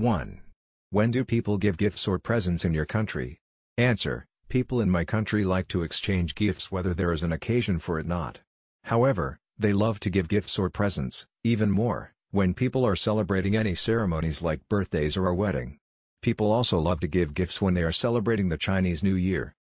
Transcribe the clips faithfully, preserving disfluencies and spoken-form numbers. one. When do people give gifts or presents in your country? Answer: people in my country like to exchange gifts whether there is an occasion for it not. However, they love to give gifts or presents, even more, when people are celebrating any ceremonies like birthdays or a wedding. People also love to give gifts when they are celebrating the Chinese New Year.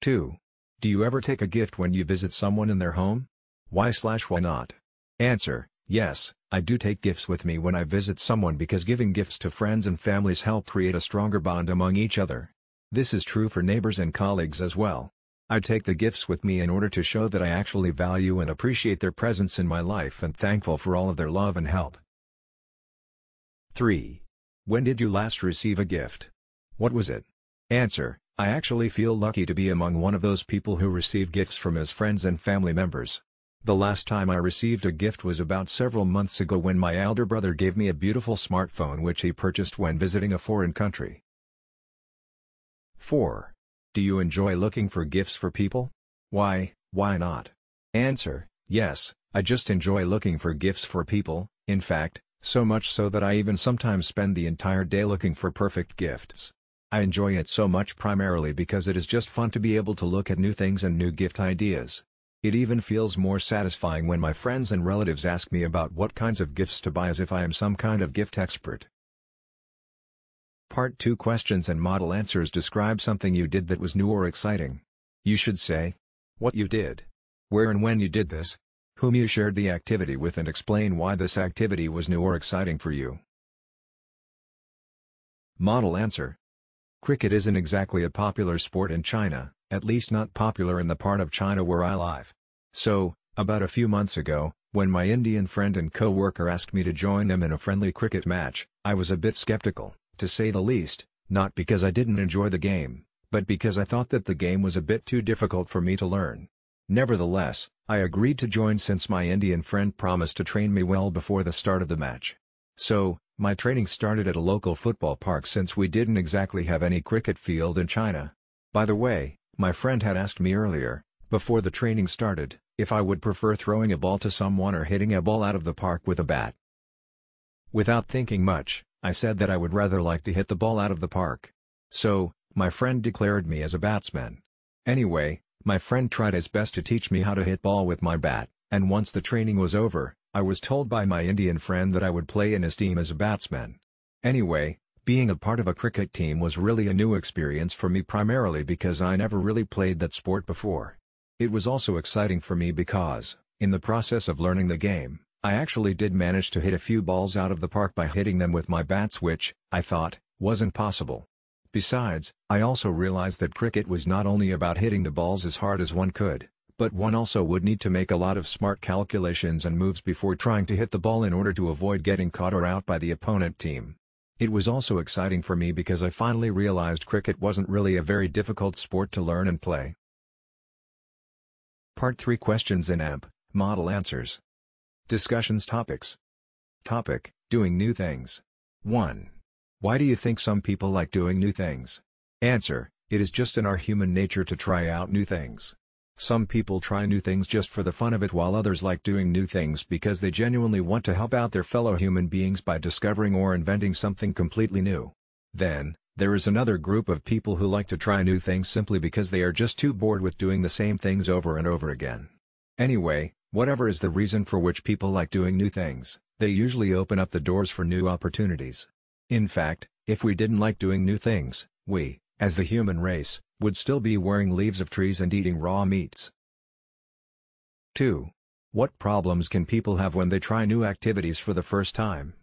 two. Do you ever take a gift when you visit someone in their home? Why slash why not? Answer: yes, I do take gifts with me when I visit someone because giving gifts to friends and families help create a stronger bond among each other. This is true for neighbors and colleagues as well. I take the gifts with me in order to show that I actually value and appreciate their presence in my life and thankful for all of their love and help. three. When did you last receive a gift? What was it? Answer: I actually feel lucky to be among one of those people who receive gifts from his friends and family members. The last time I received a gift was about several months ago when my elder brother gave me a beautiful smartphone which he purchased when visiting a foreign country. four. Do you enjoy looking for gifts for people? Why, why not? Answer: yes, I just enjoy looking for gifts for people, in fact, so much so that I even sometimes spend the entire day looking for perfect gifts. I enjoy it so much primarily because it is just fun to be able to look at new things and new gift ideas. It even feels more satisfying when my friends and relatives ask me about what kinds of gifts to buy as if I am some kind of gift expert. Part two questions and model answers describe something you did that was new or exciting. You should say what you did, where and when you did this, whom you shared the activity with, and explain why this activity was new or exciting for you. Model answer. Cricket isn't exactly a popular sport in China, at least not popular in the part of China where I live. So, about a few months ago, when my Indian friend and co-worker asked me to join them in a friendly cricket match, I was a bit skeptical, to say the least, not because I didn't enjoy the game, but because I thought that the game was a bit too difficult for me to learn. Nevertheless, I agreed to join since my Indian friend promised to train me well before the start of the match. So, my training started at a local football park since we didn't exactly have any cricket field in China. By the way, my friend had asked me earlier, before the training started, if I would prefer throwing a ball to someone or hitting a ball out of the park with a bat. Without thinking much, I said that I would rather like to hit the ball out of the park. So, my friend declared me as a batsman. Anyway, my friend tried his best to teach me how to hit ball with my bat, and once the training was over, I was told by my Indian friend that I would play in his team as a batsman. Anyway, being a part of a cricket team was really a new experience for me primarily because I never really played that sport before. It was also exciting for me because, in the process of learning the game, I actually did manage to hit a few balls out of the park by hitting them with my bats, which, I thought, wasn't possible. Besides, I also realized that cricket was not only about hitting the balls as hard as one could, but one also would need to make a lot of smart calculations and moves before trying to hit the ball in order to avoid getting caught or out by the opponent team. It was also exciting for me because I finally realized cricket wasn't really a very difficult sport to learn and play. Part three questions and A M P, model answers. Discussions topics. Topic: doing new things. one. Why do you think some people like doing new things? Answer: it is just in our human nature to try out new things. Some people try new things just for the fun of it, while others like doing new things because they genuinely want to help out their fellow human beings by discovering or inventing something completely new. Then, there is another group of people who like to try new things simply because they are just too bored with doing the same things over and over again. Anyway, whatever is the reason for which people like doing new things, they usually open up the doors for new opportunities. In fact, if we didn't like doing new things, we, as the human race, would still be wearing leaves of trees and eating raw meats. two. What problems can people have when they try new activities for the first time?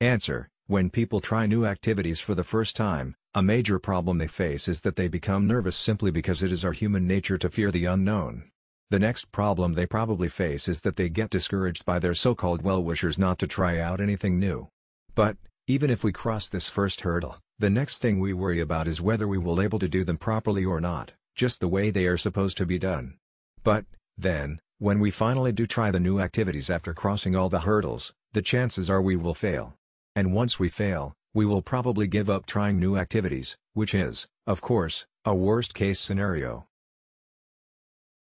Answer: when people try new activities for the first time, a major problem they face is that they become nervous simply because it is our human nature to fear the unknown. The next problem they probably face is that they get discouraged by their so-called well-wishers not to try out anything new. But, even if we cross this first hurdle, the next thing we worry about is whether we will be able to do them properly or not, just the way they are supposed to be done. But, then, when we finally do try the new activities after crossing all the hurdles, the chances are we will fail. And once we fail, we will probably give up trying new activities, which is, of course, a worst-case scenario.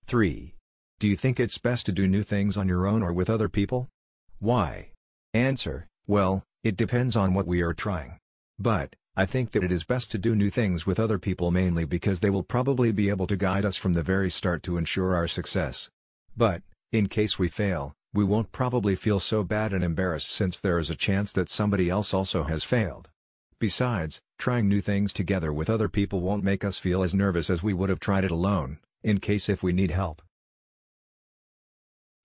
three. Do you think it's best to do new things on your own or with other people? Why? Answer: well, It depends on what we are trying. But, I think that it is best to do new things with other people, mainly because they will probably be able to guide us from the very start to ensure our success. But, in case we fail, we won't probably feel so bad and embarrassed, since there is a chance that somebody else also has failed. Besides, trying new things together with other people won't make us feel as nervous as we would have tried it alone, in case if we need help.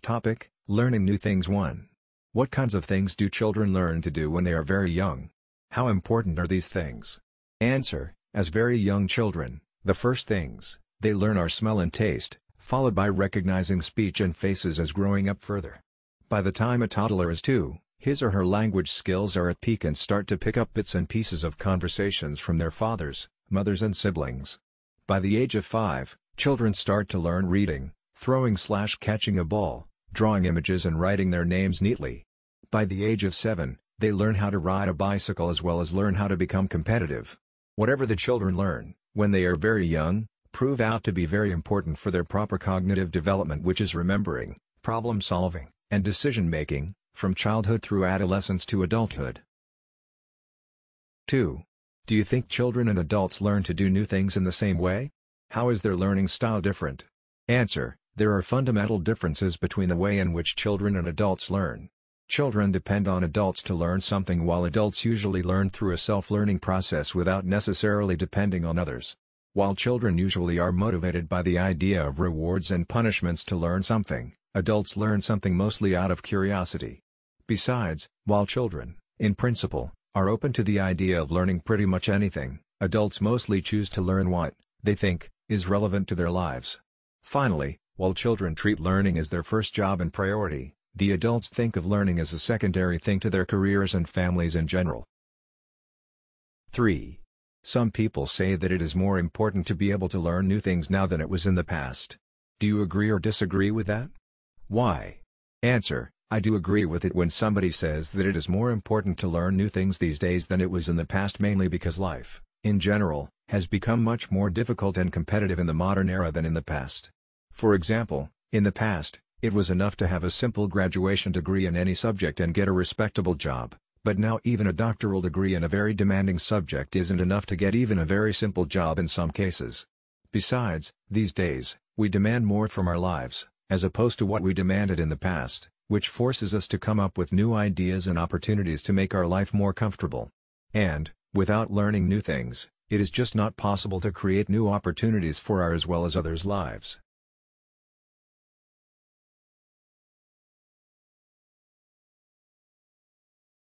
Topic: Learning new things one. What kinds of things do children learn to do when they are very young? How important are these things? Answer: as very young children, the first things they learn are smell and taste, followed by recognizing speech and faces as growing up further. By the time a toddler is two, his or her language skills are at peak and start to pick up bits and pieces of conversations from their fathers, mothers and siblings. By the age of five, children start to learn reading, throwing slash catching a ball, drawing images and writing their names neatly. By the age of seven, they learn how to ride a bicycle as well as learn how to become competitive. Whatever the children learn, when they are very young, prove out to be very important for their proper cognitive development, which is remembering, problem solving, and decision making, from childhood through adolescence to adulthood. two. Do you think children and adults learn to do new things in the same way? How is their learning style different? Answer: there are fundamental differences between the way in which children and adults learn. Children depend on adults to learn something, while adults usually learn through a self-learning process without necessarily depending on others. While children usually are motivated by the idea of rewards and punishments to learn something, adults learn something mostly out of curiosity. Besides, while children, in principle, are open to the idea of learning pretty much anything, adults mostly choose to learn what, they think, is relevant to their lives. Finally, while children treat learning as their first job and priority, the adults think of learning as a secondary thing to their careers and families in general. three. Some people say that it is more important to be able to learn new things now than it was in the past. Do you agree or disagree with that? Why? Answer: I do agree with it when somebody says that it is more important to learn new things these days than it was in the past, mainly because life, in general, has become much more difficult and competitive in the modern era than in the past. For example, in the past, it was enough to have a simple graduation degree in any subject and get a respectable job, but now even a doctoral degree in a very demanding subject isn't enough to get even a very simple job in some cases. Besides, these days, we demand more from our lives, as opposed to what we demanded in the past, which forces us to come up with new ideas and opportunities to make our life more comfortable. And, without learning new things, it is just not possible to create new opportunities for our as well as others' lives.